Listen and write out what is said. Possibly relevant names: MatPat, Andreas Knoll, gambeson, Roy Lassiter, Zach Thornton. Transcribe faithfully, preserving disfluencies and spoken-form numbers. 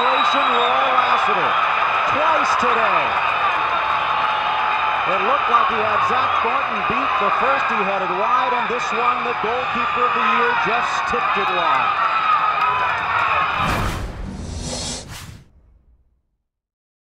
frustration, Roy Lassiter, twice today. It looked like he had Zach Thornton beat. The first he headed wide, and this one, the goalkeeper of the year just tipped it wide.